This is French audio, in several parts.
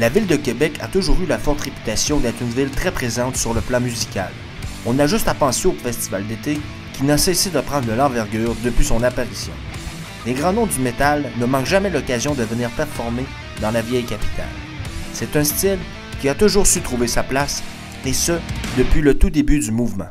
la ville de Québec a toujours eu la forte réputation d'être une ville très présente sur le plan musical. On a juste à penser au festival d'été qui n'a cessé de prendre de l'envergure depuis son apparition. Les grands noms du métal ne manquent jamais l'occasion de venir performer dans la vieille capitale. C'est un style qui a toujours su trouver sa place, et ce, depuis le tout début du mouvement.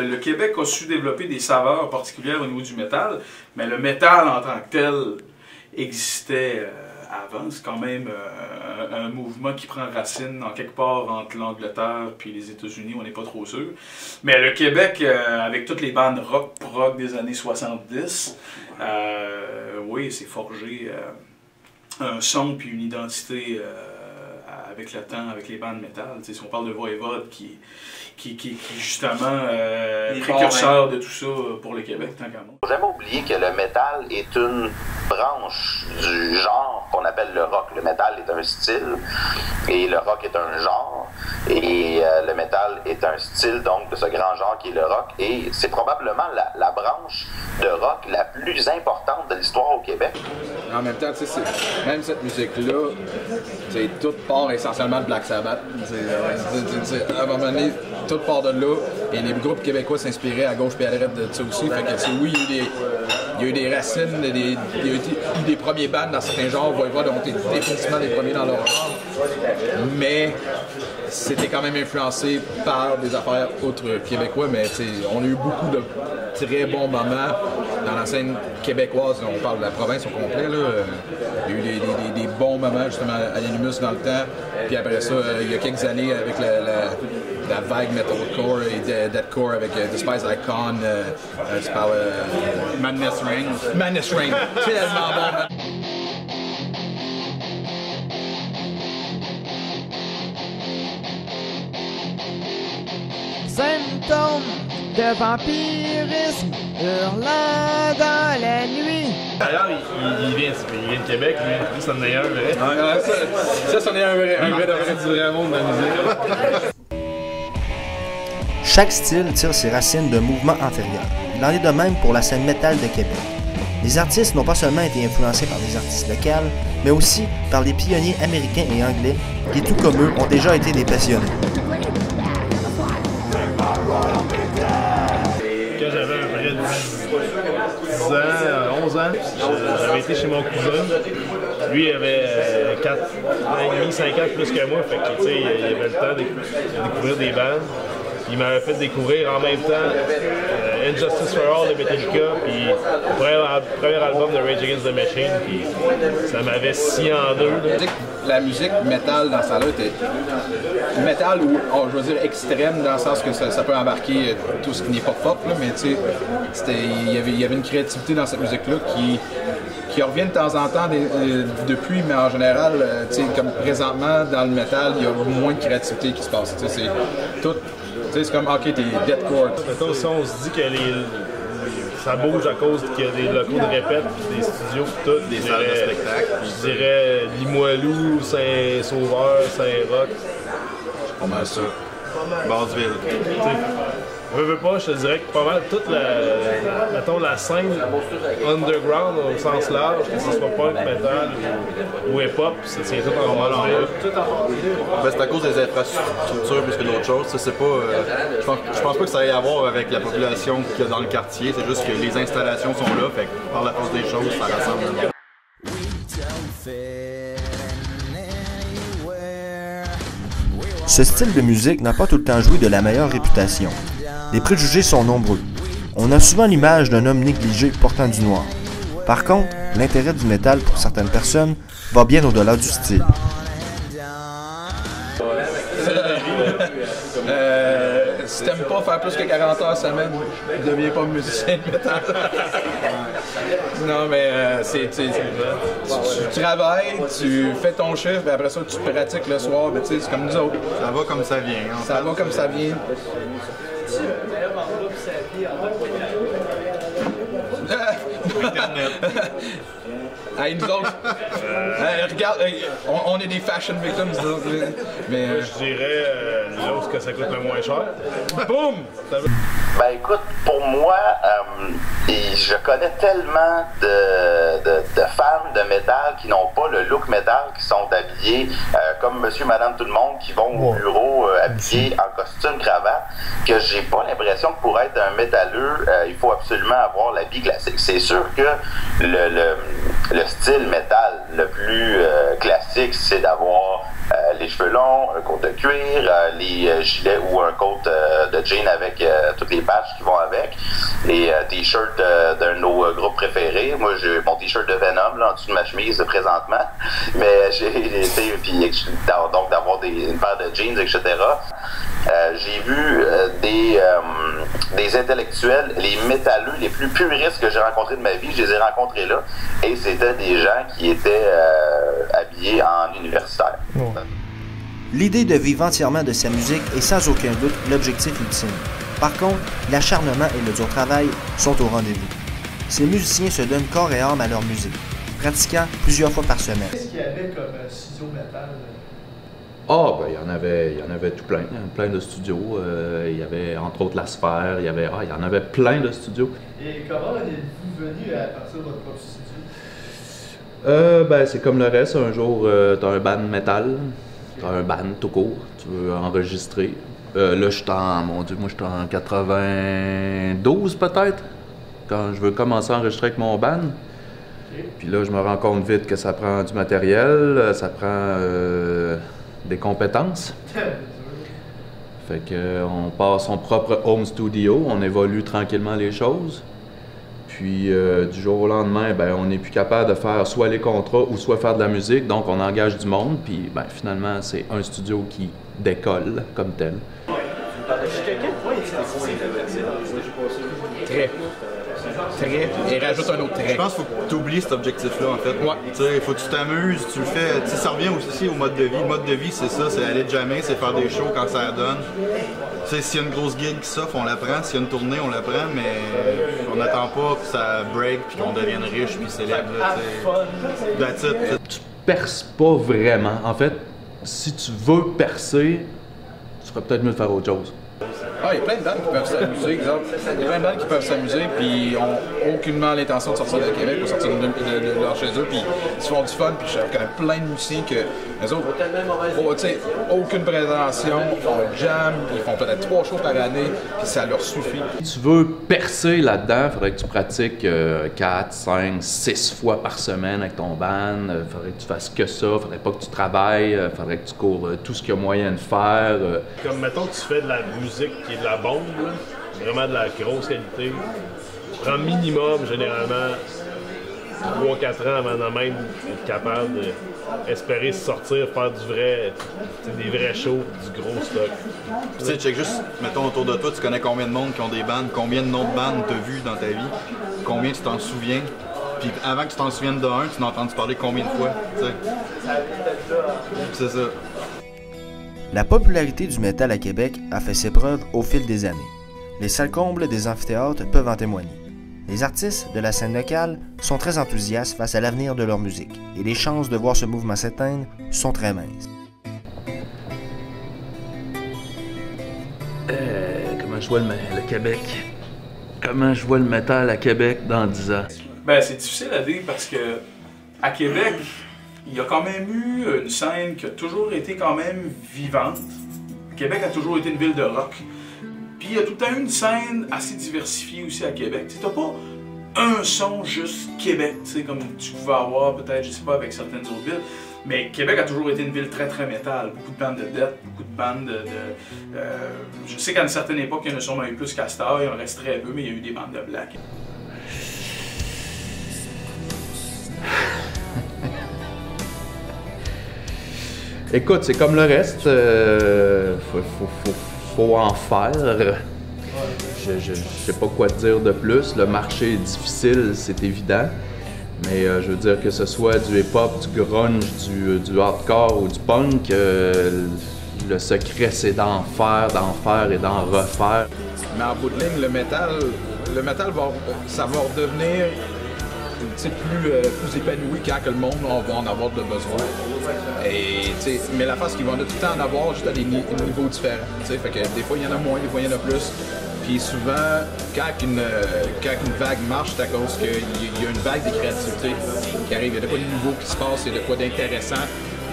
Le Québec a su développer des saveurs particulières au niveau du métal, mais le métal en tant que tel existait avant. C'est quand même un mouvement qui prend racine en quelque part entre l'Angleterre et les États-Unis, on n'est pas trop sûr. Mais le Québec, avec toutes les bandes rock, prog des années 70, oui, c'est forgé un son puis une identité avec le temps, avec les bandes métal. Si on parle de Voivode qui est justement précurseur de tout ça pour le Québec, tant qu'à moi. Il ne faut jamais oublier que le métal est une branche du genre qu'on appelle le rock. Le métal est un style et le rock est un genre. Et le métal est un style donc de ce grand genre qui est le rock. Et c'est probablement la branche de rock la plus importante de l'histoire au Québec. En même temps, même cette musique-là, tout part essentiellement de Black Sabbath. À un moment donné, tout part de là. Et les groupes québécois s'inspiraient à gauche et à droite de ça aussi. Fait que oui, il y a eu des racines, il y a eu des premiers bands dans certains genres. Voivode ont été définitivement les premiers dans leur genre. Mais c'était quand même influencé par des affaires autres québécois. Mais on a eu beaucoup de très bons moments dans la scène québécoise. On parle de la province au complet. Là. Il y a eu des bons moments justement à l'Inimus dans le temps. Puis après ça, il y a quelques années avec la vague metalcore et deathcore avec Despise Icon, Madness Reign. Madness Reign, tellement bon. Symptômes de vampirisme hurlant dans la nuit. D'ailleurs, il vient de Québec, mais ça en est un vrai. Ça, c'en est un vrai du vrai monde de la musique. Chaque style tire ses racines d'un mouvement antérieur. Il en est de même pour la scène métal de Québec. Les artistes n'ont pas seulement été influencés par des artistes locales, mais aussi par les pionniers américains et anglais qui, tout comme eux, ont déjà été des passionnés. Quand j'avais un vrai 10 ans, 11 ans, j'avais été chez mon cousin. Lui avait 4 ans et demi, 5 ans plus que moi, fait que, il avait le temps de découvrir des bandes. Il m'avait fait découvrir en même temps Injustice for All de Metallica, puis le premier album de Rage Against the Machine, puis ça m'avait scié en deux. La musique métal dans ça là était métal ou, je veux dire, extrême dans le sens que ça peut embarquer tout ce qui n'est pas pop, là, mais tu sais, il y avait une créativité dans cette musique-là qui revient de temps en temps depuis, mais en général, tu sais, comme présentement dans le métal, il y a moins de créativité qui se passe. C'est tout. Tu sais, c'est comme, ok, t'es deathcore. Mettons, si on se dit que ça bouge à cause qu'il y a des locaux de répète, des studios, tout, des salles de spectacle. Je dirais Limoilou, Saint-Sauveur, Saint-Roch. Pas mal ça. Basseville. Je veux pas, je te dirais que pas mal toute la scène underground au sens large, que ce soit punk, metal ou hip-hop, ça tient tout en mal en là. C'est à cause des infrastructures plus que d'autres choses. C'est pas, je pense pas que ça ait à voir avec la population qu'il y a dans le quartier, c'est juste que les installations sont là, fait que par la force des choses, ça rassemble le monde. Ce style de musique n'a pas tout le temps joui de la meilleure réputation. Les préjugés sont nombreux. On a souvent l'image d'un homme négligé portant du noir. Par contre, l'intérêt du métal pour certaines personnes va bien au-delà du style. Si t'aimes pas faire plus que 40 heures semaine, deviens pas musicien de métal. Non, mais tu travailles, tu fais ton chiffre, et après ça, tu pratiques le soir. Ben, c'est comme nous autres. Ça va comme ça vient. Ça va comme ça vient. Hey, nous autres, regarde, on est des fashion victims, nous autres. Mais, moi, je dirais, nous autres, que ça coûte le moins cher. Boum! Ben écoute, pour moi, je connais tellement de femmes de métal qui n'ont pas le look métal, qui sont habillées comme monsieur, madame, tout le monde, qui vont au bureau habillées en costume, cravate, que j'ai pas l'impression que pour être un métalleux, il faut absolument avoir l'habit classique. C'est sûr que le style métal le plus classique, c'est d'avoir les cheveux longs, un coat de cuir, les gilets ou un coat de jean avec toutes les patchs qui vont avec, les t-shirts d'un de nos groupes préférés. Moi, j'ai mon t-shirt de Venom là, en dessous de ma chemise présentement, mais j'ai été, donc d'avoir une paire de jeans, etc. J'ai vu des intellectuels, les métalleux les plus puristes que j'ai rencontrés de ma vie, je les ai rencontrés là, et c'était des gens qui étaient habillés en universitaire. Bon. L'idée de vivre entièrement de sa musique est sans aucun doute l'objectif ultime. Par contre, l'acharnement et le dur travail sont au rendez-vous. Ces musiciens se donnent corps et âme à leur musique, pratiquant plusieurs fois par semaine. Qu'est-ce qu'il y avait comme studio métal? Ah, ben il y en avait tout plein, plein de studios. Il y avait entre autres La Sphère, il y en avait plein de studios. Et comment êtes-vous venu à partir de votre propre studio? Ben c'est comme le reste, un jour t'as un band métal, t'as un band tout court, tu veux enregistrer. Là je suis en, mon Dieu, moi je suis en 92 peut-être, quand je veux commencer à enregistrer avec mon band. Puis là je me rends compte vite que ça prend du matériel, ça prend... des compétences. Fait qu'on part son propre home studio, on évolue tranquillement les choses. Puis du jour au lendemain, ben, on n'est plus capable de faire soit les contrats ou soit faire de la musique, donc on engage du monde, puis ben, finalement c'est un studio qui décolle comme tel. Très. Et rajoute un autre trait. Je pense qu'il faut que tu oublies cet objectif-là, en fait. Ouais. Il faut que tu t'amuses, tu le fais. T'sais, ça revient aussi au mode de vie. Le mode de vie, c'est ça, c'est aller jammer, c'est faire des shows quand ça donne. S'il y a une grosse gig qui s'offre, on la prend. S'il y a une tournée, on la prend, mais on n'attend pas que ça break puis qu'on devienne riche puis célèbre. That's it. Tu perces pas vraiment. En fait, si tu veux percer, tu ferais peut-être mieux de faire autre chose. Ah, il y a plein de bandes qui peuvent s'amuser, exemple. Il y a plein de bandes qui peuvent s'amuser, puis ont aucunement l'intention de sortir de Québec ou sortir de leur chez eux, puis ils se font du fun, puis je connais plein de musiciens que les autres, tu sais, aucune prétention, on jam, ils font peut-être 3 shows par année, puis ça leur suffit. Si tu veux percer là-dedans, il faudrait que tu pratiques 4, 5, 6 fois par semaine avec ton band, il faudrait que tu fasses que ça, il faudrait pas que tu travailles, il faudrait que tu cours tout ce qu'il y a moyen de faire. Comme mettons que tu fais de la musique, qui est de la bombe, là, vraiment de la grosse qualité. Tu prends minimum, généralement, 3-4 ans avant même d'être capable d'espérer se sortir, faire du vrai, des vrais shows, du gros stock. Tu sais, check juste, mettons autour de toi, tu connais combien de monde qui ont des bandes, combien de noms de bandes t'as vu dans ta vie, combien tu t'en souviens. Puis avant que tu t'en souviennes d'un, tu n'as entendu parler combien de fois, tu sais. C'est ça. La popularité du métal à Québec a fait ses preuves au fil des années. Les salles combles des amphithéâtres peuvent en témoigner. Les artistes de la scène locale sont très enthousiastes face à l'avenir de leur musique, et les chances de voir ce mouvement s'éteindre sont très minces. Comment je vois le Québec? Comment je vois le métal à Québec dans 10 ans? Ben, c'est difficile à dire parce que à Québec, il y a quand même eu une scène qui a toujours été quand même vivante. Québec a toujours été une ville de rock. Puis il y a tout le temps eu une scène assez diversifiée aussi à Québec. Tu n'as pas un son juste Québec, comme tu pouvais avoir peut-être, je sais pas, avec certaines autres villes. Mais Québec a toujours été une ville très très métal. Beaucoup de bandes de death, beaucoup de bandes de... je sais qu'à une certaine époque, il y en a sûrement eu plus qu'à Star, il en reste très peu, mais il y a eu des bandes de black. Écoute, c'est comme le reste, faut en faire. je sais pas quoi te dire de plus. Le marché est difficile, c'est évident. Mais je veux dire, que ce soit du hip-hop, du grunge, du hardcore ou du punk, le secret c'est d'en faire et d'en refaire. Mais en bout de ligne, le métal ça va redevenir plus épanoui quand que le monde va en avoir de besoin. Et, mais la face qu'ils vont tout le temps en avoir juste à des niveaux différents. Fait que des fois il y en a moins, des fois il y en a plus. Puis souvent, quand une vague marche, c'est à cause qu'il y a une vague de créativité qui arrive. Il y a de quoi de nouveau qui se passe, il y a de quoi d'intéressant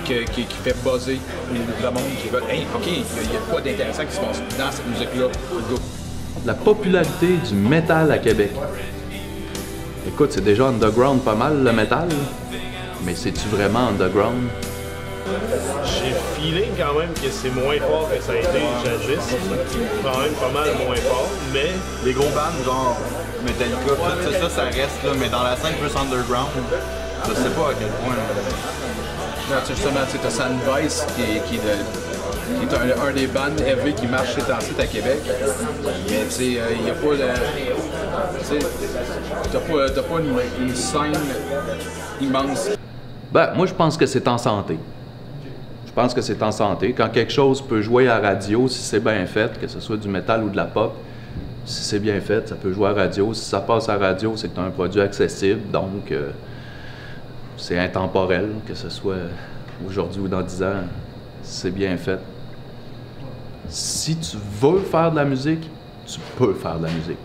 qui fait buzzer le monde, qui veut « Hey, OK, il y a de quoi d'intéressant qui se passe dans cette musique-là, go! » La popularité du métal à Québec. Écoute, c'est déjà underground pas mal, le métal, mais c'est-tu vraiment underground? J'ai feeling quand même que c'est moins fort que ça a été jadis, quand même pas mal moins fort, mais... Les gros bands genre Metallica, tout ça reste là, mais dans la scène plus underground, je sais pas à quel point. Non, justement, t'as Sandveiss qui est un des bands heavy qui marche ces temps-ci à Québec. Mais tu sais, il n'y a pas le... T'as pas une scène immense. Ben, moi je pense que c'est en santé. Je pense que c'est en santé. Quand quelque chose peut jouer à radio, si c'est bien fait, que ce soit du métal ou de la pop, si c'est bien fait, ça peut jouer à radio. Si ça passe à radio, c'est un produit accessible, donc c'est intemporel, que ce soit aujourd'hui ou dans 10 ans, c'est bien fait. Si tu veux faire de la musique, tu peux faire de la musique.